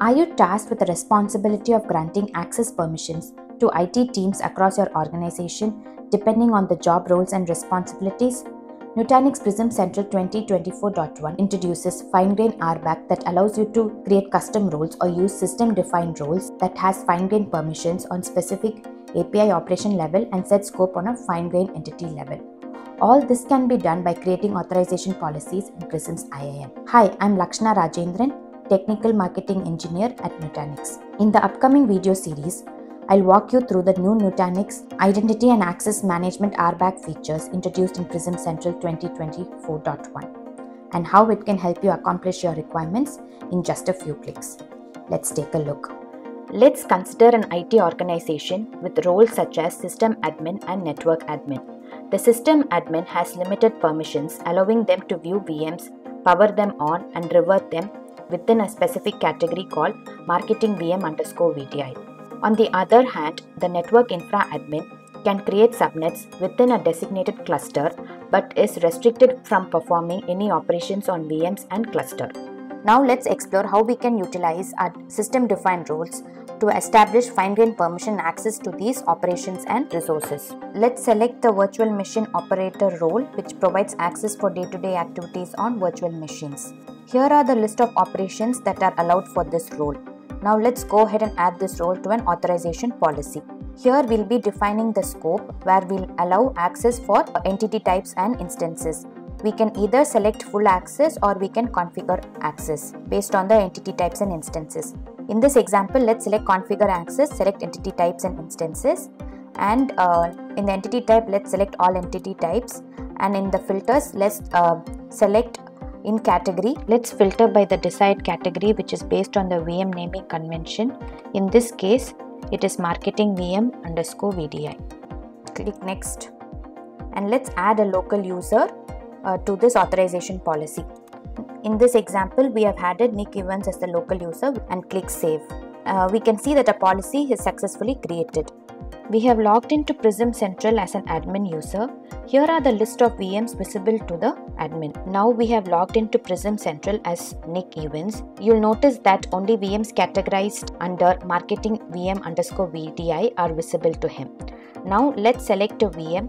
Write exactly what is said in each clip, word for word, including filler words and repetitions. Are you tasked with the responsibility of granting access permissions to I T teams across your organization, depending on the job roles and responsibilities? Nutanix Prism Central twenty twenty-four point one introduces fine-grained R B A C that allows you to create custom roles or use system-defined roles that has fine-grained permissions on specific A P I operation level and set scope on a fine-grained entity level. All this can be done by creating authorization policies in Prism's I A M. Hi, I'm Lakshana Rajendran, Technical Marketing Engineer at Nutanix. In the upcoming video series, I'll walk you through the new Nutanix Identity and Access Management R B A C features introduced in Prism Central twenty twenty-four point one and how it can help you accomplish your requirements in just a few clicks. Let's take a look. Let's consider an I T organization with roles such as System Admin and Network Admin. The System Admin has limited permissions, allowing them to view V Ms, power them on and revert them within a specific category called Marketing V M underscore V T I. On the other hand, the Network Infra Admin can create subnets within a designated cluster but is restricted from performing any operations on V Ms and cluster. Now let's explore how we can utilize our system-defined roles to establish fine-grained permission access to these operations and resources. Let's select the Virtual Machine Operator role, which provides access for day-to-day activities on virtual machines. Here are the list of operations that are allowed for this role. Now let's go ahead and add this role to an authorization policy. Here we'll be defining the scope where we'll allow access for entity types and instances. We can either select full access or we can configure access based on the entity types and instances. In this example, let's select configure access, select entity types and instances, and uh, in the entity type, let's select all entity types, and in the filters, let's uh, select in category, let's filter by the desired category, which is based on the V M naming convention. In this case, it is marketing V M underscore V D I. Click next. And let's add a local user uh, to this authorization policy. In this example, we have added Nick Evans as the local user and click save. Uh, we can see that a policy is successfully created. We have logged into Prism Central as an admin user. Here are the list of V Ms visible to the admin. Now we have logged into Prism Central as Nick Evans. You'll notice that only V Ms categorized under marketing V M underscore V D I are visible to him. Now let's select a V M,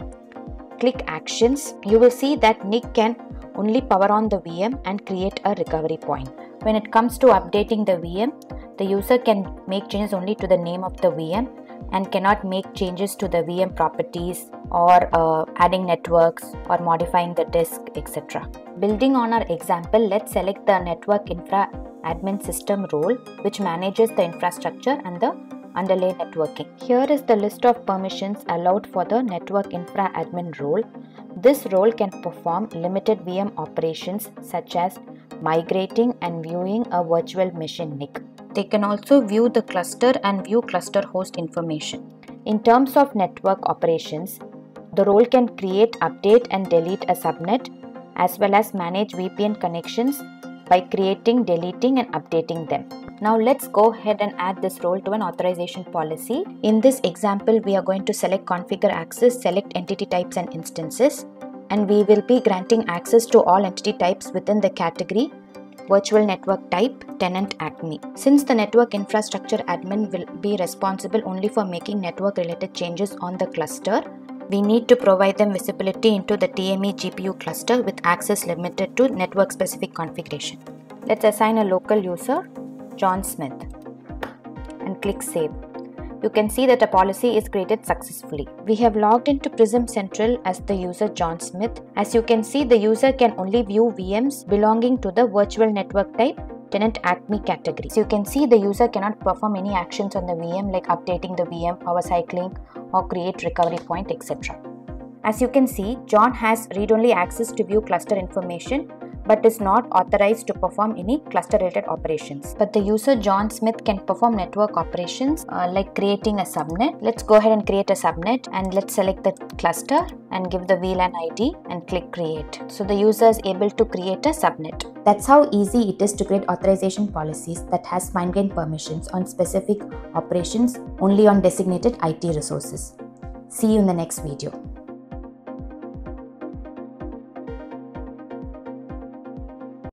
click actions. You will see that Nick can only power on the V M and create a recovery point. When it comes to updating the V M, the user can make changes only to the name of the V M and cannot make changes to the V M properties or uh, adding networks or modifying the disk, et cetera. Building on our example, let's select the Network Infra Admin System role, which manages the infrastructure and the underlay networking. Here is the list of permissions allowed for the Network Infra Admin role. This role can perform limited V M operations such as migrating and viewing a virtual machine N I C. They can also view the cluster and view cluster host information. In terms of network operations, the role can create, update and delete a subnet as well as manage V P N connections by creating, deleting and updating them. Now let's go ahead and add this role to an authorization policy. In this example, we are going to select configure access, select entity types and instances, and we will be granting access to all entity types within the category Virtual Network Type, Tenant Acme. Since the Network Infrastructure Admin will be responsible only for making network-related changes on the cluster, we need to provide them visibility into the T M E G P U cluster with access limited to network-specific configuration. Let's assign a local user, John Smith, and click Save. You can see that a policy is created successfully. We have logged into Prism Central as the user John Smith. As you can see, the user can only view V Ms belonging to the Virtual Network Type, Tenant Acme category. So you can see the user cannot perform any actions on the V M like updating the V M, power cycling or create recovery point, et cetera. As you can see, John has read-only access to view cluster information, but is not authorized to perform any cluster-related operations. But the user John Smith can perform network operations uh, like creating a subnet. Let's go ahead and create a subnet, and let's select the cluster and give the V LAN I D and click create. So the user is able to create a subnet. That's how easy it is to create authorization policies that has fine-grained permissions on specific operations only on designated I T resources. See you in the next video.